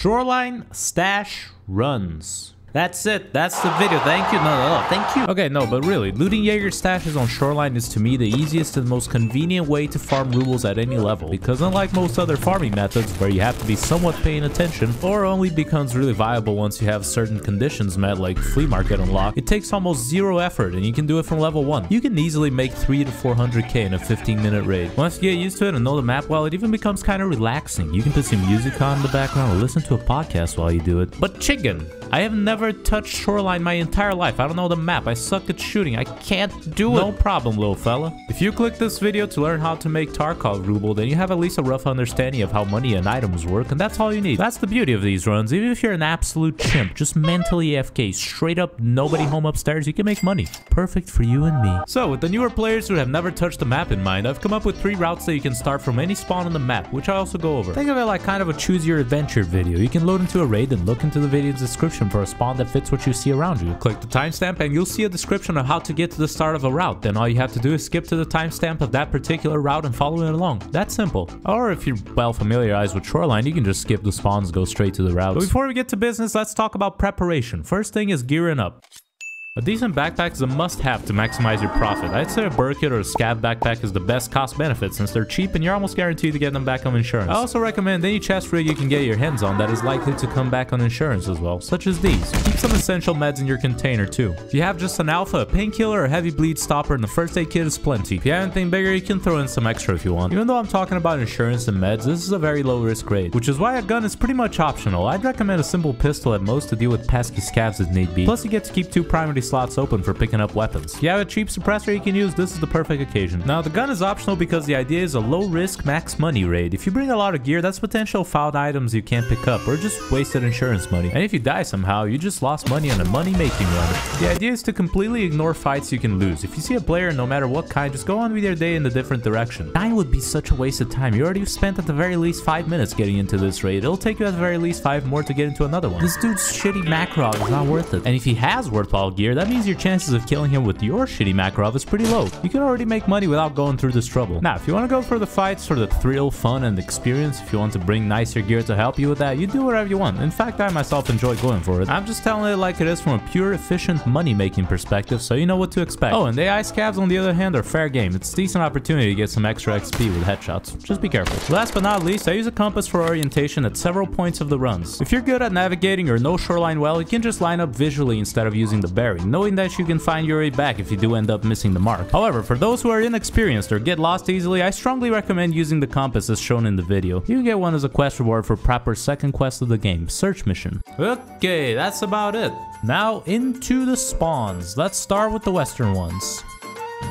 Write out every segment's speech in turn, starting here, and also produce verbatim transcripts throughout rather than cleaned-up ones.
Shoreline stash runs. That's it. That's the video. Thank you. No, no, no. Thank you. Okay, no, but really, looting Jaeger stashes on Shoreline is to me the easiest and most convenient way to farm rubles at any level, because unlike most other farming methods where you have to be somewhat paying attention or only becomes really viable once you have certain conditions met like flea market unlock, it takes almost zero effort and you can do it from level one. You can easily make three to four hundred K in a fifteen minute raid. Once you get used to it and know the map well, it even becomes kind of relaxing. You can put some music on in the background or listen to a podcast while you do it. But chicken, I have never I've never touched Shoreline my entire life. I don't know the map. I suck at shooting. I can't do it. No problem, little fella. If you click this video to learn how to make Tarkov ruble, then you have at least a rough understanding of how money and items work, and that's all you need. That's the beauty of these runs. Even if you're an absolute chimp, just mentally A F K, straight up nobody home upstairs, you can make money. Perfect for you and me. So, with the newer players who have never touched the map in mind, I've come up with three routes that you can start from any spawn on the map, which I also go over. Think of it like kind of a choose your adventure video. You can load into a raid and look into the video's description for a spawn that fits what you see around you. Click the timestamp and you'll see a description of how to get to the start of a route. Then all you have to do is skip to the timestamp of that particular route and follow it along. That's simple. Or if you're well familiarized with Shoreline, you can just skip the spawns, go straight to the routes. But before we get to business, let's talk about preparation. First thing is gearing up. A decent backpack is a must-have to maximize your profit. I'd say a Burkit or a Scav backpack is the best cost-benefit since they're cheap and you're almost guaranteed to get them back on insurance. I also recommend any chest rig you can get your hands on that is likely to come back on insurance as well, such as these. Keep some essential meds in your container too. If you have just an alpha, a painkiller, or a heavy bleed stopper, and the first aid kit is plenty. If you have anything bigger, you can throw in some extra if you want. Even though I'm talking about insurance and meds, this is a very low-risk raid, which is why a gun is pretty much optional. I'd recommend a simple pistol at most to deal with pesky scavs if need be. Plus, you get to keep two primary slots open for picking up weapons. If you have a cheap suppressor you can use, this is the perfect occasion. Now the gun is optional because the idea is a low risk, max money raid. If you bring a lot of gear, that's potential found items you can't pick up or just wasted insurance money. And if you die somehow, you just lost money on a money making run. The idea is to completely ignore fights you can lose. If you see a player, no matter what kind, just go on with your day in a different direction. Dying would be such a waste of time. You already spent at the very least five minutes getting into this raid. It'll take you at the very least five more to get into another one. This dude's shitty Makarov is not worth it. And if he has worthwhile gear, that means your chances of killing him with your shitty Makarov is pretty low. You can already make money without going through this trouble. Now, if you want to go for the fights for the thrill, fun, and experience, if you want to bring nicer gear to help you with that, you do whatever you want. In fact, I myself enjoy going for it. I'm just telling it like it is from a pure, efficient, money-making perspective, so you know what to expect. Oh, and the A I scavs, on the other hand, are fair game. It's a decent opportunity to get some extra X P with headshots. Just be careful. Last but not least, I use a compass for orientation at several points of the runs. If you're good at navigating or know Shoreline well, you can just line up visually instead of using the bear, knowing that you can find your way back if you do end up missing the mark. However, for those who are inexperienced or get lost easily, I strongly recommend using the compass as shown in the video. You can get one as a quest reward for proper second quest of the game, search mission. Okay, that's about it. Now into the spawns. Let's start with the western ones.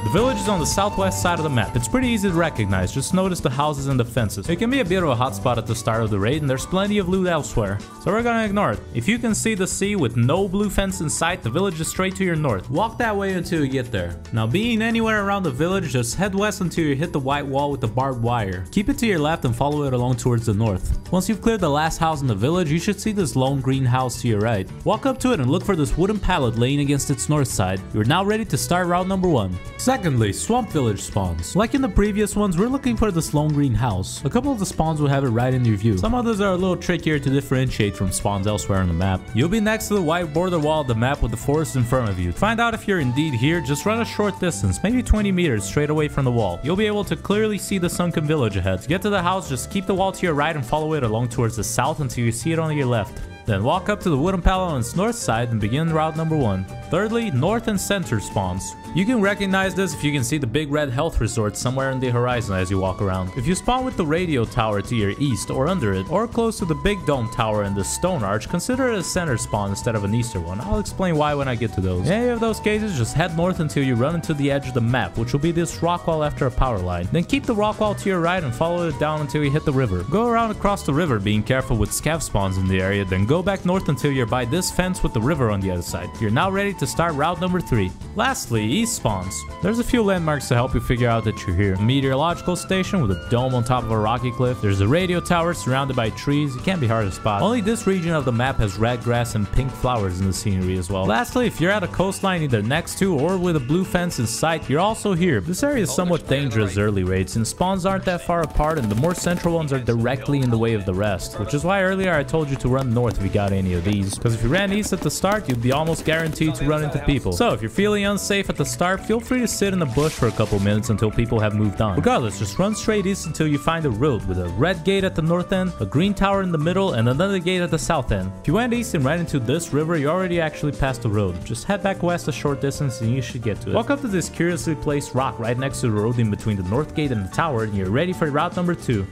The village is on the southwest side of the map. It's pretty easy to recognize, just notice the houses and the fences. It can be a bit of a hotspot at the start of the raid and there's plenty of loot elsewhere, so we're gonna ignore it. If you can see the sea with no blue fence in sight, the village is straight to your north. Walk that way until you get there. Now being anywhere around the village, just head west until you hit the white wall with the barbed wire. Keep it to your left and follow it along towards the north. Once you've cleared the last house in the village, you should see this lone green house to your right. Walk up to it and look for this wooden pallet laying against its north side. You're now ready to start route number one. Secondly, swamp village spawns. Like in the previous ones, we're looking for this lone green house. A couple of the spawns will have it right in your view. Some others are a little trickier to differentiate from spawns elsewhere on the map. You'll be next to the white border wall of the map with the forest in front of you. To find out if you're indeed here, just run a short distance, maybe twenty meters straight away from the wall. You'll be able to clearly see the sunken village ahead. To get to the house, just keep the wall to your right and follow it along towards the south until you see it on your left. Then walk up to the wooden pallet on its north side and begin route number one. Thirdly, north and center spawns. You can recognize this if you can see the big red health resort somewhere in the horizon as you walk around. If you spawn with the radio tower to your east or under it, or close to the big dome tower and the stone arch, consider it a center spawn instead of an easter one. I'll explain why when I get to those. In any of those cases, just head north until you run into the edge of the map, which will be this rock wall after a power line. Then keep the rock wall to your right and follow it down until you hit the river. Go around across the river, being careful with scav spawns in the area, then go Go back north until you're by this fence with the river on the other side. You're now ready to start route number three. Lastly, east spawns. There's a few landmarks to help you figure out that you're here. A meteorological station with a dome on top of a rocky cliff. There's a radio tower surrounded by trees. It can't be hard to spot. Only this region of the map has red grass and pink flowers in the scenery as well. Lastly, if you're at a coastline either next to or with a blue fence in sight, you're also here. This area is somewhat dangerous early raids, and spawns aren't that far apart, and the more central ones are directly in the way of the rest, which is why earlier I told you to run north if you got any of these, because if you ran east at the start, you'd be almost guaranteed to run into people. So if you're feeling unsafe at the start, feel free to sit in the bush for a couple minutes until people have moved on. Regardless, just run straight east until you find a road with a red gate at the north end, a green tower in the middle, and another gate at the south end. If you went east and ran into this river, you already actually passed the road. Just head back west a short distance and you should get to it. Walk up to this curiously placed rock right next to the road in between the north gate and the tower, and you're ready for route number two.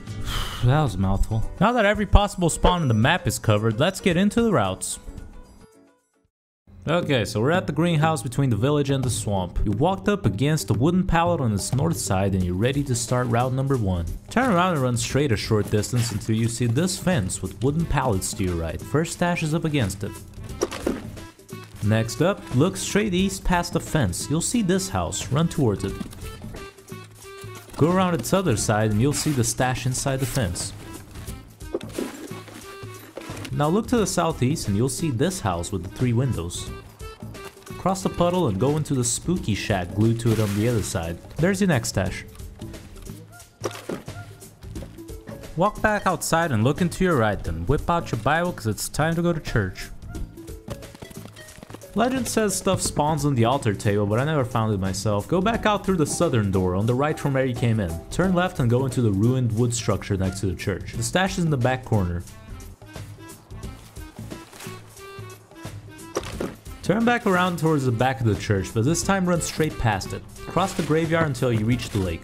That was a mouthful. Now that every possible spawn in the map is covered, let's get into the routes. Okay, so we're at the greenhouse between the village and the swamp. You walked up against a wooden pallet on its north side and you're ready to start route number one. Turn around and run straight a short distance until you see this fence with wooden pallets to your right. First dash is up against it. Next up, look straight east past the fence. You'll see this house. Run towards it. Go around its other side and you'll see the stash inside the fence. Now look to the southeast and you'll see this house with the three windows. Cross the puddle and go into the spooky shack glued to it on the other side. There's your next stash. Walk back outside and look into your right, then whip out your Bible because it's time to go to church. Legend says stuff spawns on the altar table, but I never found it myself. Go back out through the southern door on the right from where you came in. Turn left and go into the ruined wood structure next to the church. The stash is in the back corner. Turn back around towards the back of the church, but this time run straight past it. Cross the graveyard until you reach the lake.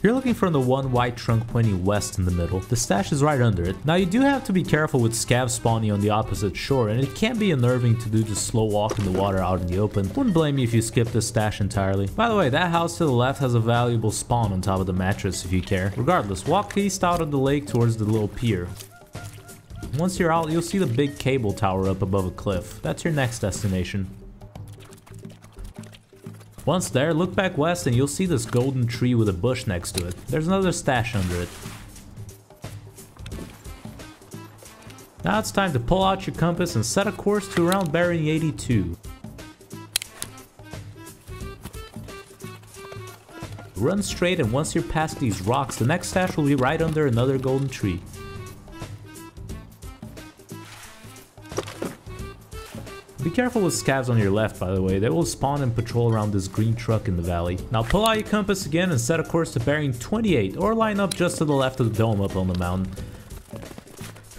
You're looking for the one white trunk pointing west in the middle. The stash is right under it. Now you do have to be careful with scav spawning on the opposite shore, and it can be unnerving to do the slow walk in the water out in the open. Wouldn't blame you if you skip this stash entirely. By the way, that house to the left has a valuable spawn on top of the mattress if you care. Regardless, walk east out of the lake towards the little pier. Once you're out, you'll see the big cable tower up above a cliff. That's your next destination. Once there, look back west and you'll see this golden tree with a bush next to it. There's another stash under it. Now it's time to pull out your compass and set a course to around bearing eighty-two. Run straight and once you're past these rocks, the next stash will be right under another golden tree. Be careful with scavs on your left, by the way. They will spawn and patrol around this green truck in the valley. Now pull out your compass again and set a course to bearing twenty-eight, or line up just to the left of the dome up on the mountain.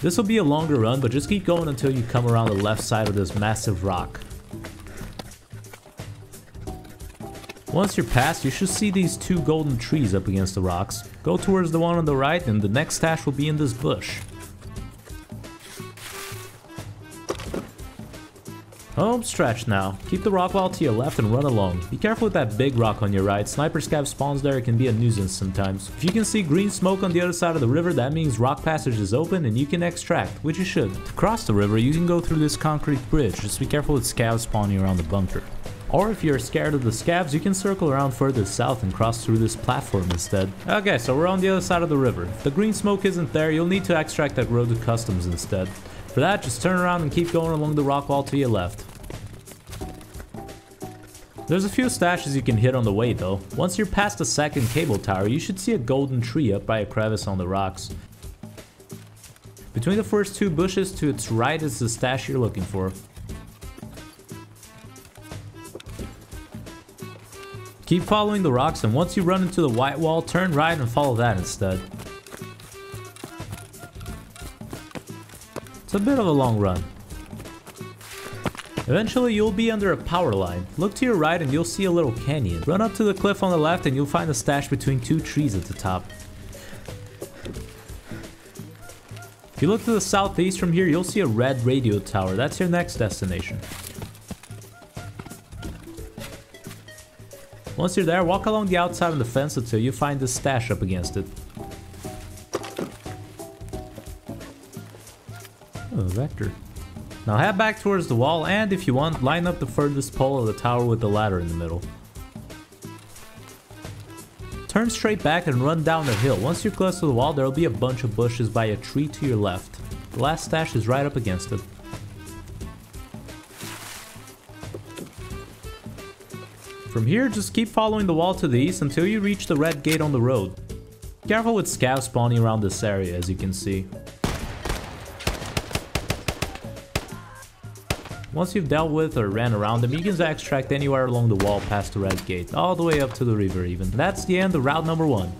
This will be a longer run, but just keep going until you come around the left side of this massive rock. Once you're past, you should see these two golden trees up against the rocks. Go towards the one on the right and the next stash will be in this bush. Home stretch now. Keep the rock wall to your left and run along. Be careful with that big rock on your right. Sniper scav spawns there, it can be a nuisance sometimes. If you can see green smoke on the other side of the river, that means Rock Passage is open and you can extract, which you should. To cross the river, you can go through this concrete bridge. Just be careful with scavs spawning around the bunker. Or if you're scared of the scavs, you can circle around further south and cross through this platform instead. Okay, so we're on the other side of the river. If the green smoke isn't there, you'll need to extract that road to customs instead. For that, just turn around and keep going along the rock wall to your left. There's a few stashes you can hit on the way though. Once you're past the second cable tower, you should see a golden tree up by a crevice on the rocks. Between the first two bushes to its right is the stash you're looking for. Keep following the rocks and once you run into the white wall, turn right and follow that instead. It's a bit of a long run. Eventually you'll be under a power line. Look to your right and you'll see a little canyon. Run up to the cliff on the left and you'll find a stash between two trees at the top. If you look to the southeast from here, you'll see a red radio tower. That's your next destination. Once you're there, walk along the outside of the fence until you find the stash up against it. Oh, vector. Now head back towards the wall and, if you want, line up the furthest pole of the tower with the ladder in the middle. Turn straight back and run down the hill. Once you're close to the wall, there'll be a bunch of bushes by a tree to your left. The last stash is right up against it. From here, just keep following the wall to the east until you reach the red gate on the road. Careful with Scav spawning around this area, as you can see. Once you've dealt with or ran around them, you can extract anywhere along the wall past the red gate, all the way up to the river even. That's the end of route number one.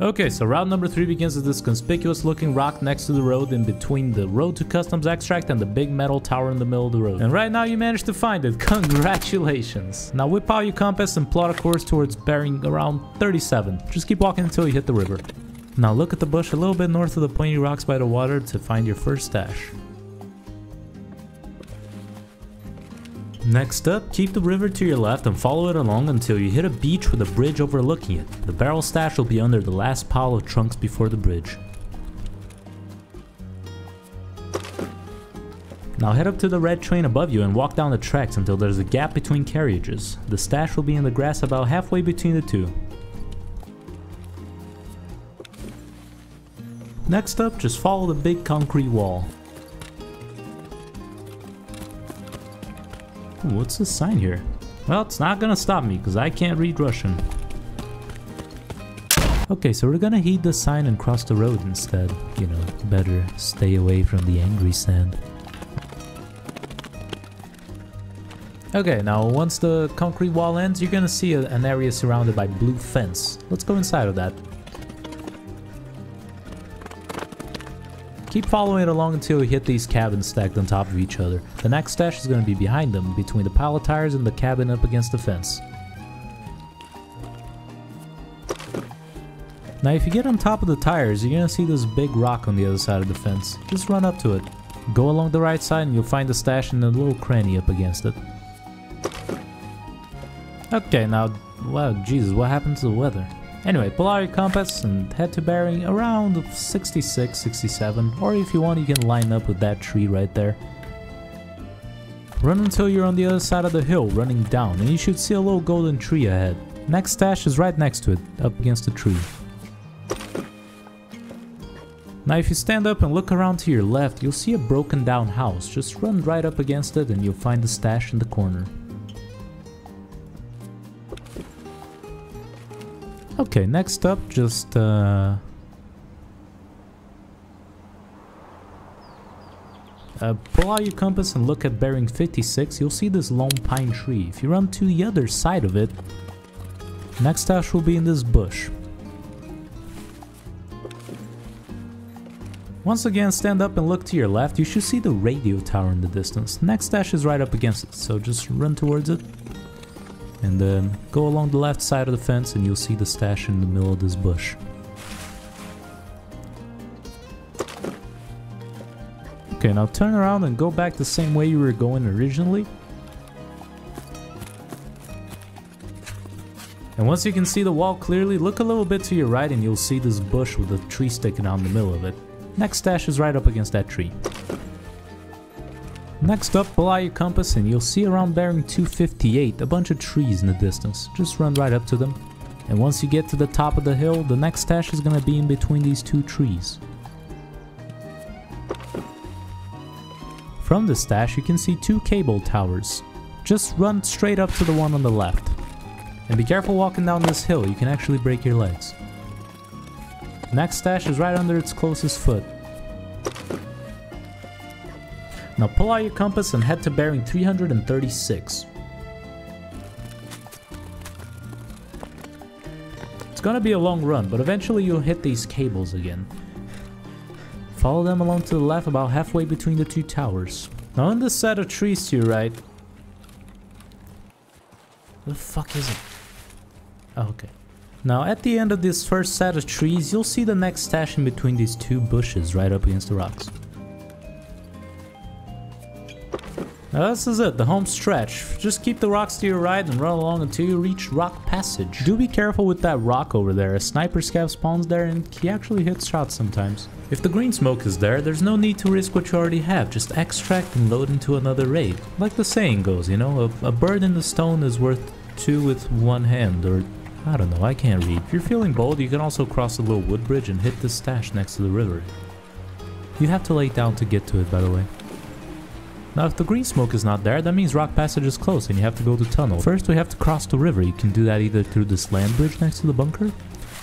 Okay, so route number three begins at this conspicuous looking rock next to the road, in between the road to customs extract and the big metal tower in the middle of the road. And right now you managed to find it, congratulations! Now whip out your compass and plot a course towards bearing around thirty-seven. Just keep walking until you hit the river. Now look at the bush a little bit north of the pointy rocks by the water to find your first stash. Next up, keep the river to your left and follow it along until you hit a beach with a bridge overlooking it. The barrel stash will be under the last pile of trunks before the bridge. Now head up to the red train above you and walk down the tracks until there's a gap between carriages. The stash will be in the grass about halfway between the two. Next up, just follow the big concrete wall. What's this sign here? Well, it's not gonna stop me because I can't read Russian. Okay, so we're gonna heed the sign and cross the road instead. You know, better stay away from the angry sand. Okay, now once the concrete wall ends, you're gonna see a, an area surrounded by blue fence. Let's go inside of that. Keep following it along until you hit these cabins stacked on top of each other. The next stash is going to be behind them, between the pile of tires and the cabin up against the fence. Now if you get on top of the tires, you're going to see this big rock on the other side of the fence. Just run up to it. Go along the right side and you'll find the stash in a little cranny up against it. Okay, now, wow, Jesus, what happened to the weather? Anyway, pull out your compass and head to bearing around sixty-six, sixty-seven, or if you want, you can line up with that tree right there. Run until you're on the other side of the hill, running down, and you should see a little golden tree ahead. Next stash is right next to it, up against the tree. Now if you stand up and look around to your left, you'll see a broken down house. Just run right up against it and you'll find the stash in the corner. Okay, next up, just uh, uh, pull out your compass and look at bearing fifty-six, you'll see this lone pine tree. If you run to the other side of it, next stash will be in this bush. Once again, stand up and look to your left, you should see the radio tower in the distance. Next stash is right up against it, so just run towards it. And then go along the left side of the fence and you'll see the stash in the middle of this bush. Okay, now turn around and go back the same way you were going originally. And once you can see the wall clearly, look a little bit to your right and you'll see this bush with a tree sticking out in the middle of it. Next stash is right up against that tree. Next up, pull out your compass and you'll see around bearing two fifty-eight a bunch of trees in the distance. Just run right up to them. And once you get to the top of the hill, the next stash is going to be in between these two trees. From the stash you can see two cable towers. Just run straight up to the one on the left. And be careful walking down this hill, you can actually break your legs. Next stash is right under its closest foot. Now pull out your compass and head to bearing three hundred thirty-six. It's gonna be a long run, but eventually you'll hit these cables again. Follow them along to the left about halfway between the two towers. Now on this set of trees to your right... Where the fuck is it? Oh, okay. Now at the end of this first set of trees, you'll see the next stash in between these two bushes right up against the rocks. Now this is it, the home stretch. Just keep the rocks to your right and run along until you reach Rock Passage. Do be careful with that rock over there, a sniper scav spawns there and he actually hits shots sometimes. If the green smoke is there, there's no need to risk what you already have, just extract and load into another raid. Like the saying goes, you know, a, a bird in the stone is worth two with one hand, or I don't know, I can't read. If you're feeling bold, you can also cross a little wood bridge and hit this stash next to the river. You have to lay down to get to it, by the way. Now if the green smoke is not there, that means Rock Passage is close and you have to go to tunnel. First we have to cross the river. You can do that either through this land bridge next to the bunker,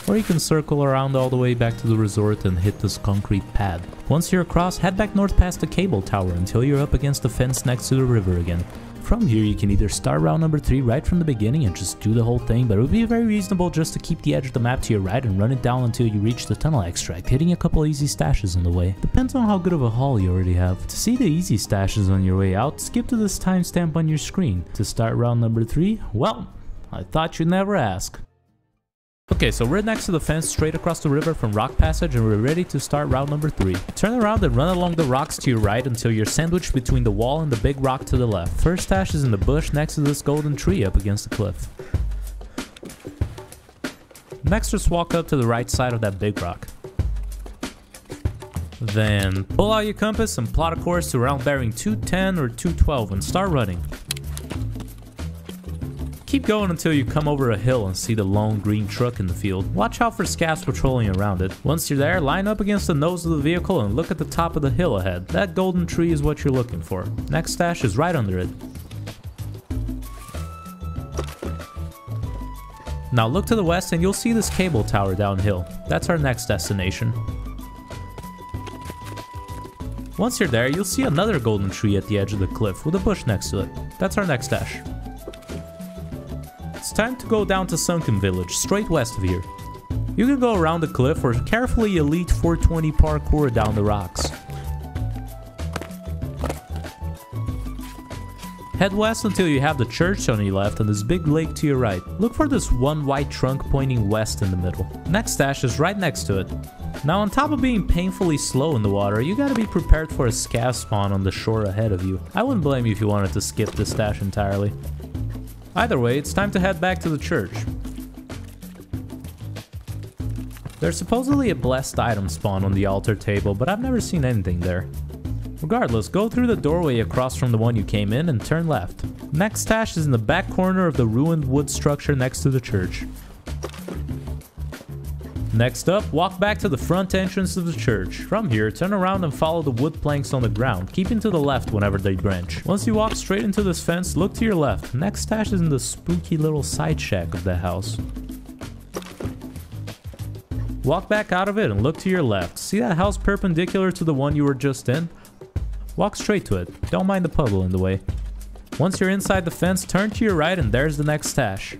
or you can circle around all the way back to the resort and hit this concrete pad. Once you're across, head back north past the cable tower until you're up against the fence next to the river again. From here you can either start round number three right from the beginning and just do the whole thing, but it would be very reasonable just to keep the edge of the map to your right and run it down until you reach the tunnel extract, hitting a couple easy stashes on the way. Depends on how good of a haul you already have. To see the easy stashes on your way out, skip to this timestamp on your screen. To start round number three, well, I thought you'd never ask. Okay, so we're next to the fence straight across the river from Rock Passage and we're ready to start round number three. Turn around and run along the rocks to your right until you're sandwiched between the wall and the big rock to the left. First stash is in the bush next to this golden tree up against the cliff. Next, just walk up to the right side of that big rock. Then pull out your compass and plot a course to round bearing two ten or two twelve and start running. Keep going until you come over a hill and see the lone green truck in the field. Watch out for scavs patrolling around it. Once you're there, line up against the nose of the vehicle and look at the top of the hill ahead. That golden tree is what you're looking for. Next stash is right under it. Now look to the west and you'll see this cable tower downhill. That's our next destination. Once you're there, you'll see another golden tree at the edge of the cliff with a bush next to it. That's our next stash. It's time to go down to Sunken Village, straight west of here. You can go around the cliff or carefully elite four twenty parkour down the rocks. Head west until you have the church on your left and this big lake to your right. Look for this one white trunk pointing west in the middle. Next stash is right next to it. Now on top of being painfully slow in the water, you gotta be prepared for a scav spawn on the shore ahead of you. I wouldn't blame you if you wanted to skip this stash entirely. Either way, it's time to head back to the church. There's supposedly a blessed item spawn on the altar table, but I've never seen anything there. Regardless, go through the doorway across from the one you came in and turn left. Next stash is in the back corner of the ruined wood structure next to the church. Next up, walk back to the front entrance of the church. From here, turn around and follow the wood planks on the ground, keeping to the left whenever they branch. Once you walk straight into this fence, look to your left. Next stash is in the spooky little side shack of the house. Walk back out of it and look to your left. See that house perpendicular to the one you were just in? Walk straight to it. Don't mind the puddle in the way. Once you're inside the fence, turn to your right and there's the next stash.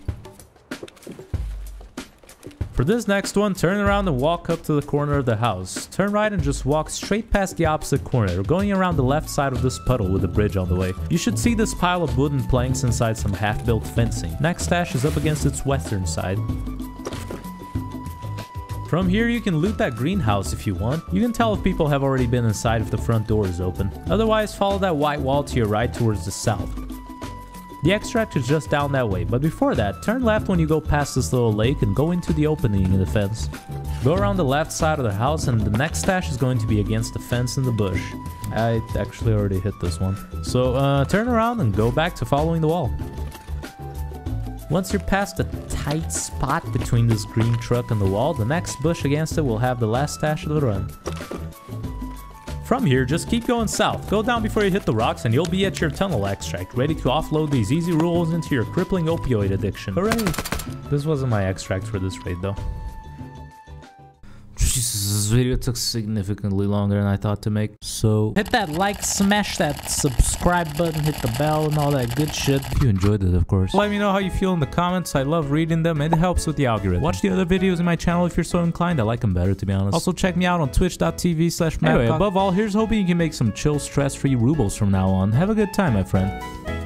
For this next one, turn around and walk up to the corner of the house. Turn right and just walk straight past the opposite corner, going around the left side of this puddle with a bridge on the way. You should see this pile of wooden planks inside some half-built fencing. Next stash is up against its western side. From here you can loot that greenhouse if you want. You can tell if people have already been inside if the front door is open. Otherwise, follow that white wall to your right towards the south. The extract is just down that way, but before that, turn left when you go past this little lake and go into the opening in the fence. Go around the left side of the house and the next stash is going to be against the fence in the bush. I actually already hit this one. So uh, turn around and go back to following the wall. Once you're past a tight spot between this green truck and the wall, the next bush against it will have the last stash of the run. From here, just keep going south. Go down before you hit the rocks and you'll be at your tunnel extract, ready to offload these easy rules into your crippling opioid addiction. Hooray! This wasn't my extract for this raid though. Jesus, this video took significantly longer than I thought to make, so hit that like, smash that subscribe button, hit the bell and all that good shit. If you enjoyed it, of course. Let me know how you feel in the comments, I love reading them and it helps with the algorithm. Watch the other videos in my channel if you're so inclined, I like them better to be honest. Also check me out on twitch.tv slash Makarov. Anyway, above all, here's hoping you can make some chill, stress-free rubles from now on. Have a good time, my friend.